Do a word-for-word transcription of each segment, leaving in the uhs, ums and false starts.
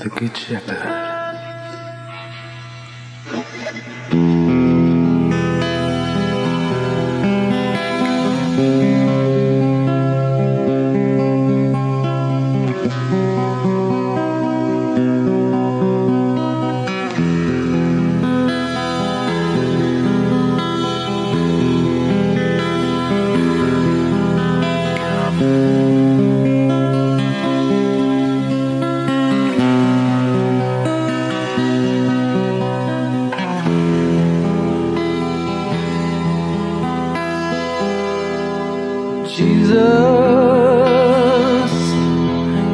The Good Shepherd. Jesus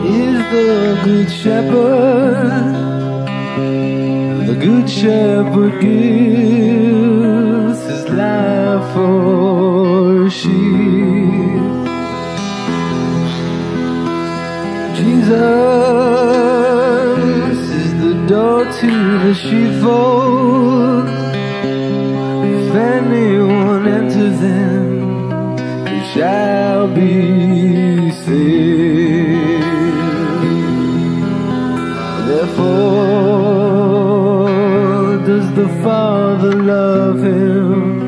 is the Good Shepherd. The Good Shepherd gives his life for sheep. Jesus is the door to the sheepfold. If anyone enters in, shall be saved. Therefore does the Father love him,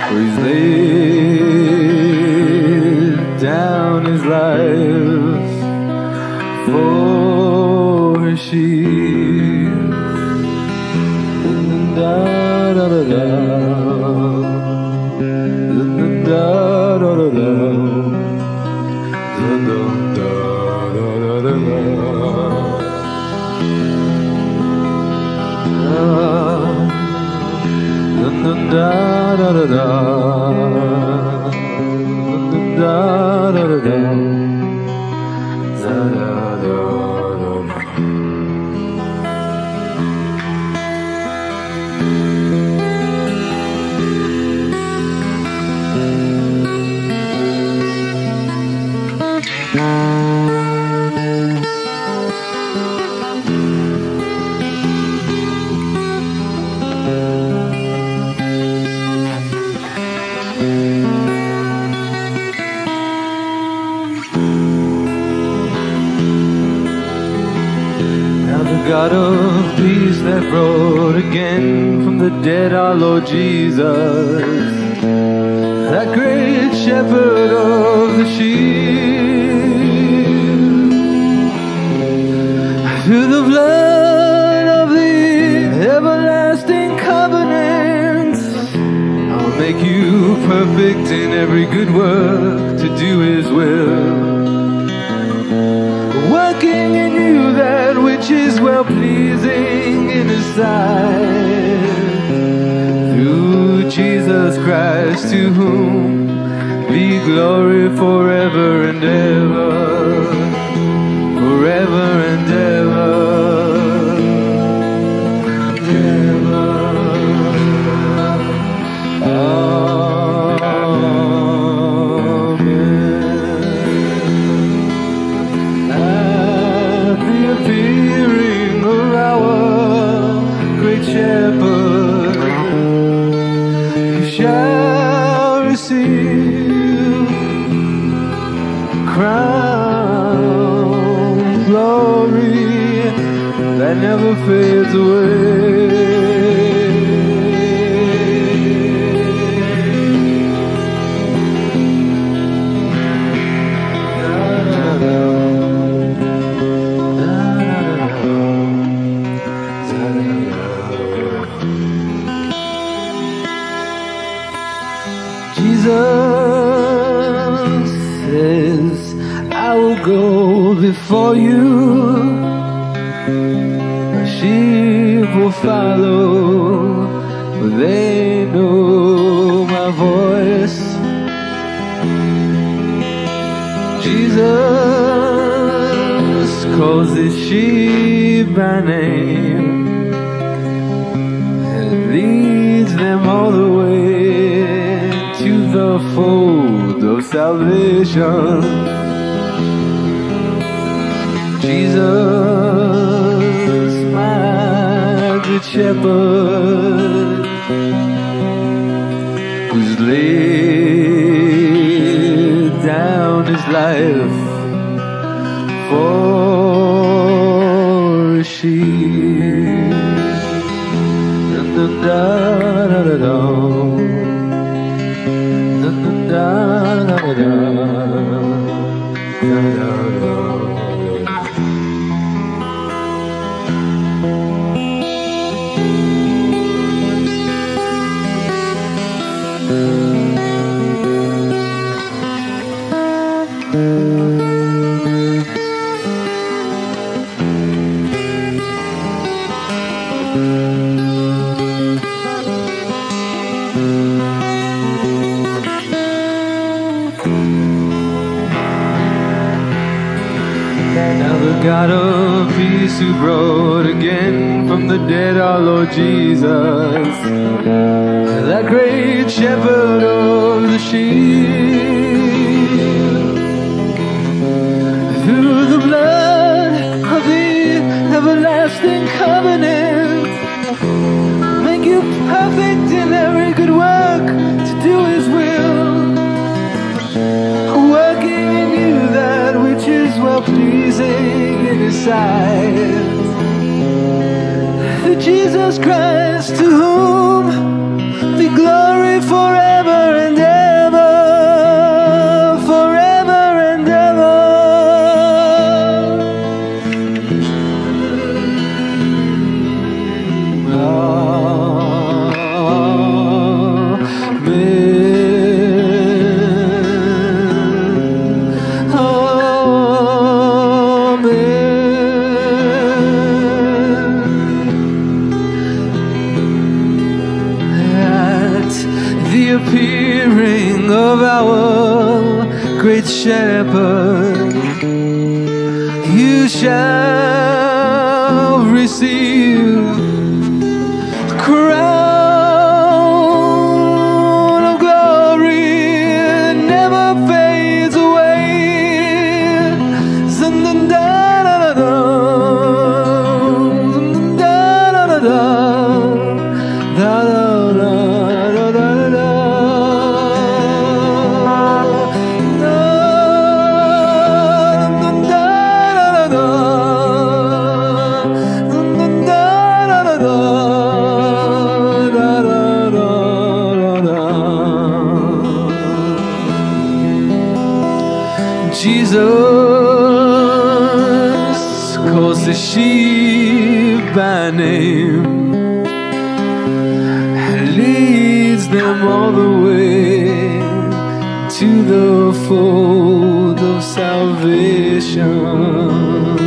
for he's laid down his life for his sheep. Da, da, da, da. Da da da da da da da da da. God of peace that rose again from the dead, our Lord Jesus, that great shepherd of the sheep, through the blood of the everlasting covenant, I'll make you perfect in every good work to do his will, working in you that which is well-pleasing in his sight, through Jesus Christ, to whom be glory forever and ever, forever and ever, ever. Oh. Shall receive crown of glory that never fades away. Jesus says, I will go before you, my sheep will follow, for they know my voice. Jesus calls his sheep by name and leads them all the way to the fold of salvation. Jesus, my Good Shepherd, who's laid down his life see. Never got a peace who rose again from the dead, our Lord Jesus, that great shepherd of the sheep. Through the blood of the everlasting covenant, make you perfect in every good work to do His will, working in you that which is well pleasing in His sight. Through Jesus Christ, to whom be glory forever and ever. Appearing of our great shepherd, you shall receive the crown of glory that never fades away. Jesus calls the sheep by name and leads them all the way to the fold of salvation.